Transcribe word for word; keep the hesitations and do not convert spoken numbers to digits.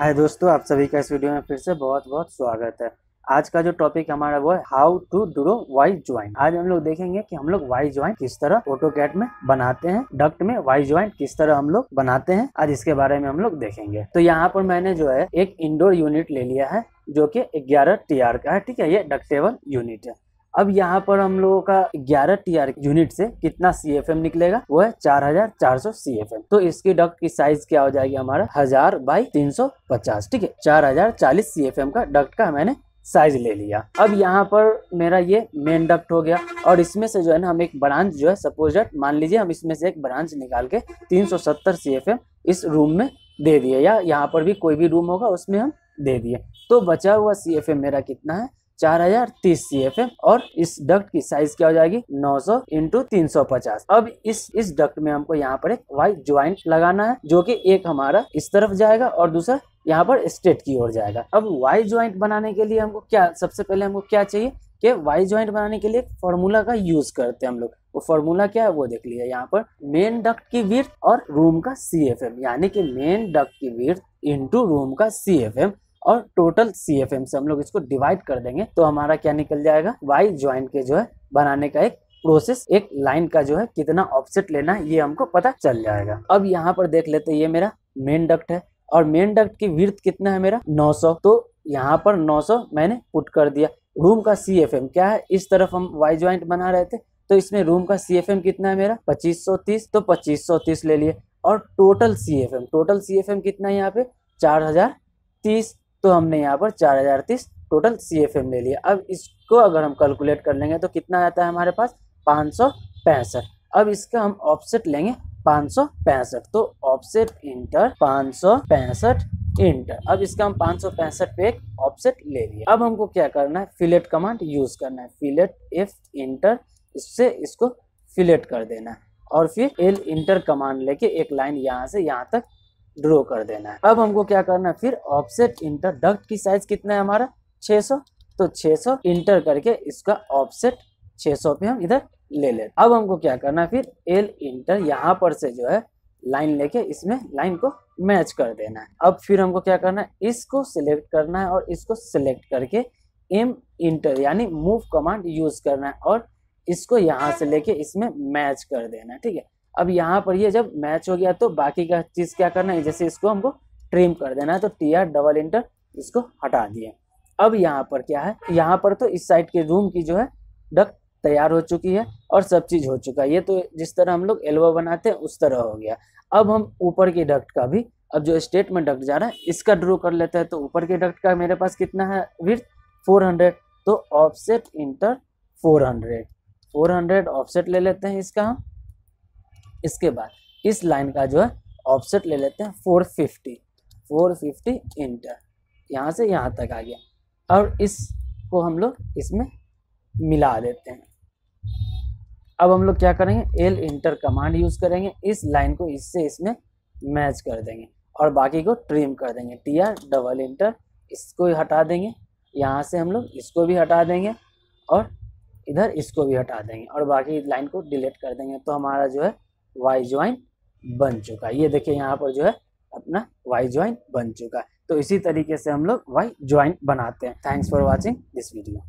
हाय दोस्तों, आप सभी का इस वीडियो में फिर से बहुत बहुत स्वागत है। आज का जो टॉपिक हमारा वो है how to do Y joint. आज हम लोग देखेंगे कि हम लोग वाई ज्वाइंट किस तरह ऑटोकैड में बनाते हैं, डक्ट में वाई ज्वाइंट किस तरह हम लोग बनाते हैं, आज इसके बारे में हम लोग देखेंगे। तो यहाँ पर मैंने जो है एक इंडोर यूनिट ले लिया है जो कि ग्यारह टी आर का है, ठीक है। ये डक्टेबल यूनिट है। अब यहाँ पर हम लोगों का ग्यारह टी आर यूनिट से कितना सी एफ एम निकलेगा, वो है चार हजार चार सौ सी एफ एम। तो इसकी डक्ट की साइज क्या हो जाएगी हमारा, हजार बाई तीन सौ पचास, ठीक है। चार हजार चालीस सी एफ एम का डक्ट का मैंने साइज ले लिया। अब यहाँ पर मेरा ये मेन डक्ट हो गया और इसमें से जो है ना हम एक ब्रांच जो है सपोज दैट मान लीजिए हम इसमें से एक ब्रांच निकाल के तीन सौ सत्तर सी एफ एम इस रूम में दे दिए, या यहाँ पर भी कोई भी रूम होगा उसमें हम दे दिए। तो बचा हुआ सी एफ एम मेरा कितना है, चार हजार तीस सी एफ एम। और इस डक्ट की साइज क्या हो जाएगी, नौ सौ इंटू तीन सौ पचास। अब इस इस डक्ट में हमको यहाँ पर एक वाई ज्वाइंट लगाना है जो कि एक हमारा इस तरफ जाएगा और दूसरा यहाँ पर स्ट्रेट की ओर जाएगा। अब वाई ज्वाइंट बनाने के लिए हमको क्या, सबसे पहले हमको क्या चाहिए कि वाई ज्वाइंट बनाने के लिए फॉर्मूला का यूज करते हैं हम लोग। वो फॉर्मूला क्या है वो देख लीजिए। यहाँ पर मेन डक्ट की विड्थ और रूम का सी एफ एम, यानी कि मेन डक्ट की विड्थ इंटू रूम का सी एफ एम और टोटल सी एफ एम से हम लोग इसको डिवाइड कर देंगे। तो हमारा क्या निकल जाएगा, वाई ज्वाइंट के जो है बनाने का एक प्रोसेस, एक लाइन का जो है कितना ऑफसेट लेना है ये हमको पता चल जाएगा। अब यहाँ पर देख लेते हैं, ये मेरा मेन डक्ट है और मेन डक्ट की विड्थ कितना है मेरा, नौ सौ। तो यहाँ पर नौ सौ मैंने पुट कर दिया। रूम का सी एफ एम क्या है, इस तरफ हम वाई ज्वाइंट बना रहे थे तो इसमें रूम का सी एफ एम कितना है मेरा, पच्चीस सौ तीस, तो पच्चीस सौ तीस ले लिए। और total C F M, total C F M कितना है यहाँ पे, चार हजार तीस। तो हमने यहाँ पर चार हजार तीस टोटल सी एफ एम ले लिया। अब इसको अगर हम कैलकुलेट कर लेंगे तो कितना आता है हमारे पास, पाँच सौ पैंसठ। अब इसका हम ऑफसेट लेंगे पाँच सौ पैंसठ, तो ऑफसेट इंटर पाँच सौ पैंसठ इंटर। अब इसका हम पाँच सौ पैंसठ पे एक ऑफसेट ले लिया। अब हमको क्या करना है, फिलेट कमांड यूज करना है। फिलेट एफ इंटर, इससे इसको फिलेट कर देना है और फिर एल इंटर कमांड लेके एक लाइन यहाँ से यहाँ तक ड्रॉ कर देना है। अब हमको क्या करना है, फिर ऑफसेट इंटर, डक्ट की साइज कितना है हमारा छह सौ, तो छह सौ इंटर करके इसका ऑफसेट छह सौ पे हम इधर ले ले। अब हमको क्या करना है, फिर एल इंटर, यहाँ पर से जो है लाइन लेके इसमें लाइन को मैच कर देना है। अब फिर हमको क्या करना है, इसको सिलेक्ट करना है और इसको सिलेक्ट करके एम इंटर यानी मूव कमांड यूज करना है और इसको यहाँ से लेके इसमें मैच कर देना है, ठीक है। अब यहाँ पर ये जब मैच हो गया तो बाकी का चीज़ क्या करना है, जैसे इसको हमको ट्रिम कर देना है, तो टी आर डबल इंटर इसको हटा दिए। अब यहाँ पर क्या है, यहाँ पर तो इस साइड के रूम की जो है डक्ट तैयार हो चुकी है और सब चीज़ हो चुका है। ये तो जिस तरह हम लोग एल्बो बनाते हैं उस तरह हो गया। अब हम ऊपर की डक्ट का भी, अब जो स्टेट में डक्ट जा रहा है इसका ड्रॉ कर लेते हैं। तो ऊपर के डक्ट का मेरे पास कितना है विड्थ, फोर हंड्रेड, तो offset enter four hundred, four hundred offset ले लेते हैं इसका हम। इसके बाद इस लाइन का जो है ऑफसेट ले लेते हैं four fifty, four fifty enter, यहाँ से यहाँ तक आ गया। और इसको हम लोग इसमें मिला देते हैं। अब हम लोग क्या करेंगे, एल इंटर कमांड यूज करेंगे, इस लाइन को इससे इसमें मैच कर देंगे और बाकी को ट्रिम कर देंगे। टी आर डबल इंटर, इसको भी हटा देंगे, यहाँ से हम लोग इसको भी हटा देंगे और इधर इसको भी हटा देंगे और बाकी लाइन को डिलीट कर देंगे। तो हमारा जो है वाई ज्वाइंट बन चुका है। ये देखिए यहाँ पर जो है अपना वाई ज्वाइंट बन चुका है। तो इसी तरीके से हम लोग वाई ज्वाइंट बनाते हैं। Thanks for watching this video.